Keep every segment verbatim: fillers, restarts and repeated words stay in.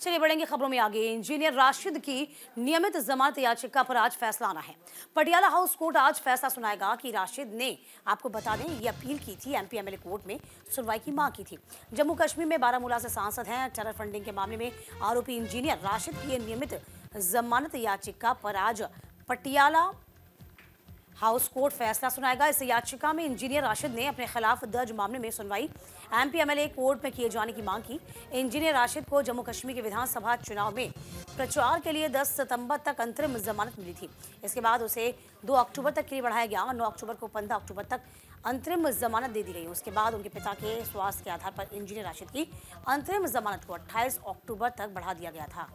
चलिए बढ़ेंगे खबरों में आगे। इंजीनियर राशिद की नियमित जमानत याचिका पर आज फैसला आना है। पटियाला हाउस कोर्ट आज फैसला सुनाएगा कि राशिद ने, आपको बता दें, ये अपील की थी एमपी एमएलए कोर्ट में, सुनवाई की मांग की थी। जम्मू कश्मीर में बारामूला से सांसद हैं। टेरर फंडिंग के मामले में आरोपी इंजीनियर राशिद की नियमित जमानत याचिका पर आज पटियाला हाउस कोर्ट फैसला सुनाएगा। इस याचिका में इंजीनियर राशिद ने अपने खिलाफ दर्ज मामले में सुनवाई एमपी एमएलए कोर्ट में किए जाने की मांग की। इंजीनियर राशिद को जम्मू कश्मीर के विधानसभा चुनाव में प्रचार के लिए दस सितंबर तक अंतरिम जमानत मिली थी। इसके बाद उसे दो अक्टूबर तक के लिए बढ़ाया गया। नौ अक्टूबर को पंद्रह अक्टूबर तक अंतरिम जमानत दे दी गई। उसके बाद उनके पिता के स्वास्थ्य के आधार पर इंजीनियर राशिद की अंतरिम जमानत को अट्ठाईस अक्टूबर तक बढ़ा दिया गया था।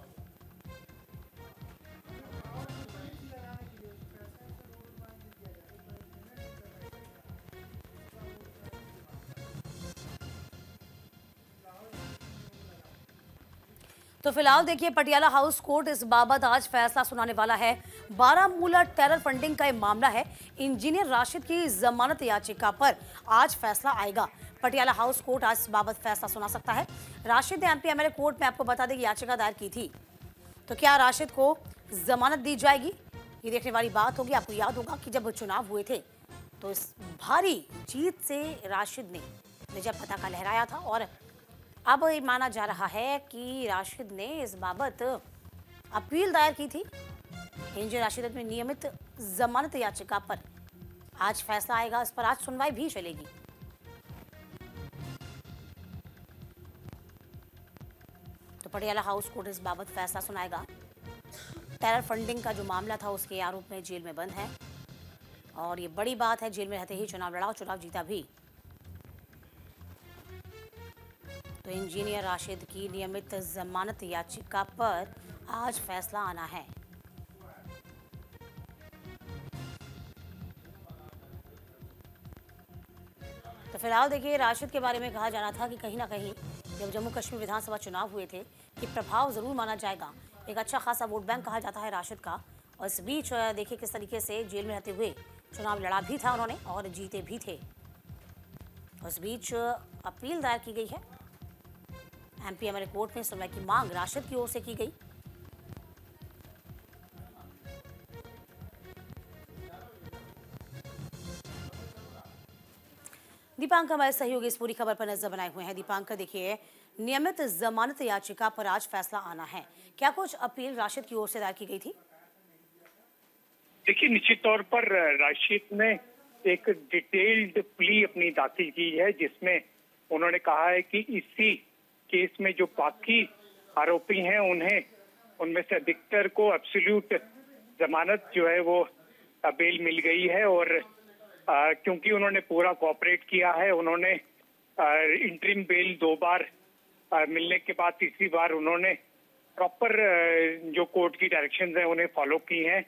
तो फिलहाल देखिए, पटियाला हाउस कोर्ट इस बाबत आज फैसला सुनाने वाला है। बारामूला टेरर फंडिंग का यह मामला है। इंजीनियर राशिद की जमानत याचिका पर आज फैसला आएगा। पटियाला हाउस कोर्ट आज इस बाबत फैसला सुना सकता है। राशिद ने एमपी एमएलए कोर्ट में, आपको बता दें, याचिका दायर की थी। तो क्या राशिद को जमानत दी जाएगी, ये देखने वाली बात होगी। आपको याद होगा कि जब चुनाव हुए थे तो इस भारी जीत से राशिद ने विजय पताका लहराया था। और अब ये माना जा रहा है कि राशिद ने इस बाबत अपील दायर की थी। इंजीनियर राशिद ने नियमित जमानत याचिका पर आज फैसला आएगा। इस पर आज सुनवाई भी चलेगी। तो पटियाला हाउस कोर्ट इस बाबत फैसला सुनाएगा। टेरर फंडिंग का जो मामला था उसके आरोप में जेल में बंद है। और ये बड़ी बात है, जेल में रहते ही चुनाव लड़ा और चुनाव जीता भी। तो इंजीनियर राशिद की नियमित जमानत याचिका पर आज फैसला आना है। तो फिलहाल देखिए, राशिद के बारे में कहा जा रहा था कि कहीं ना कहीं जब जम्मू कश्मीर विधानसभा चुनाव हुए थे कि प्रभाव जरूर माना जाएगा। एक अच्छा खासा वोट बैंक कहा जाता है राशिद का। और इस बीच देखिए किस तरीके से जेल में रहते हुए चुनाव लड़ा भी था उन्होंने और जीते भी थे। उस बीच अपील दायर की गई है एमपी एमएलए कोर्ट में। सुनवाई की मांग राशिद की ओर से की गई। दीपांकर हमारे सहयोगी इस पूरी खबर पर नजर बनाए हुए हैं। दीपांकर देखिए, नियमित जमानत याचिका पर आज फैसला आना है। क्या कुछ अपील राशिद की ओर से दायर की गई थी? देखिए, निश्चित तौर पर राशिद ने एक डिटेल्ड प्ली अपनी दाखिल की है, जिसमें उन्होंने कहा है कि इसी केस में जो बाकी आरोपी हैं उन्हें उनमें से अधिकतर को एब्सोल्यूट जमानत जो है वो बेल मिल गई है। और आ, क्योंकि उन्होंने पूरा कोऑपरेट किया है, उन्होंने आ, इंट्रीम बेल दो बार आ, मिलने के बाद तीसरी बार उन्होंने प्रॉपर जो कोर्ट की डायरेक्शंस हैं उन्हें फॉलो की हैं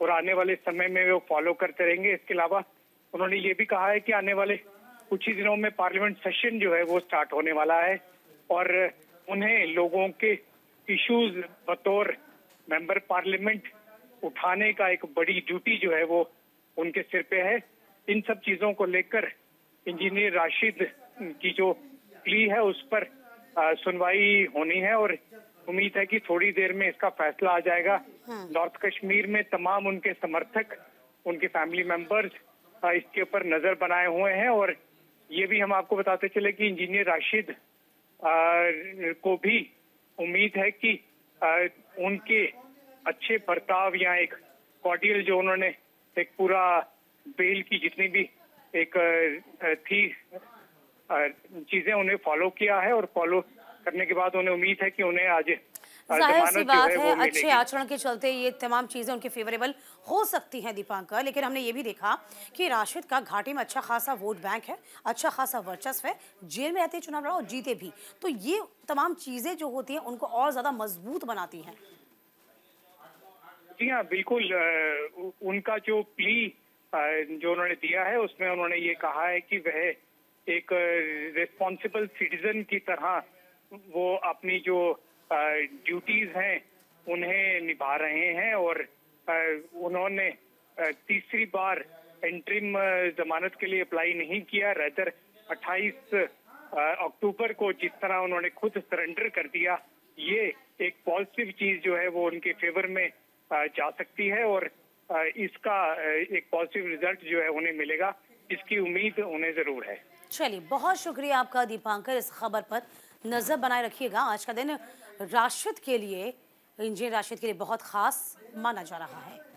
और आने वाले समय में वो फॉलो करते रहेंगे। इसके अलावा उन्होंने ये भी कहा है कि आने वाले कुछ ही दिनों में पार्लियामेंट सेशन जो है वो स्टार्ट होने वाला है और उन्हें लोगों के इश्यूज बतौर मेंबर पार्लियामेंट उठाने का एक बड़ी ड्यूटी जो है वो उनके सिर पे है। इन सब चीजों को लेकर इंजीनियर राशिद की जो प्ली है उस पर सुनवाई होनी है और उम्मीद है कि थोड़ी देर में इसका फैसला आ जाएगा। नॉर्थ कश्मीर में तमाम उनके समर्थक, उनके फैमिली मेंबर्स इसके ऊपर नजर बनाए हुए हैं। और ये भी हम आपको बताते चले कि इंजीनियर राशिद को भी उम्मीद है कि उनके अच्छे बर्ताव या एक कॉर्डियल जो उन्होंने एक पूरा बेल की जितनी भी एक थी चीजें उन्हें फॉलो किया है और फॉलो करने के बाद उन्हें उम्मीद है कि उन्हें आज जाहिर सी बात है अच्छे आचरण के चलते ये तमाम चीजें उनके फेवरेबल हो सकती हैं। दीपांकर, लेकिन हमने ये भी देखा कि राशिद का घाटी में अच्छा खासा वोट बैंक है, अच्छा खासा वर्चस्व है, जेल में रहते ही चुनाव लड़ा और जीते भी। तो ये तमाम चीजें जो होती हैं उनको और ज्यादा मजबूत बनाती हैं। जी हाँ, बिल्कुल। उनका जो प्ली जो उन्होंने दिया है उसमें उन्होंने ये कहा है कि वह एक रिस्पॉन्सिबल सिटीजन की तरह वो अपनी जो ड्यूटीज हैं उन्हें निभा रहे हैं। और उन्होंने तीसरी बार इंट्रीम जमानत के लिए अप्लाई नहीं किया, रेदर अट्ठाईस अक्टूबर को जिस तरह उन्होंने खुद सरेंडर कर दिया ये एक पॉजिटिव चीज जो है वो उनके फेवर में जा सकती है और इसका एक पॉजिटिव रिजल्ट जो है उन्हें मिलेगा, इसकी उम्मीद उन्हें जरूर है। चलिए, बहुत शुक्रिया आपका दीपांकर। इस खबर पर नजर बनाए रखिएगा। आज का दिन राशिद के लिए, इंजीनियर राशिद के लिए बहुत खास माना जा रहा है।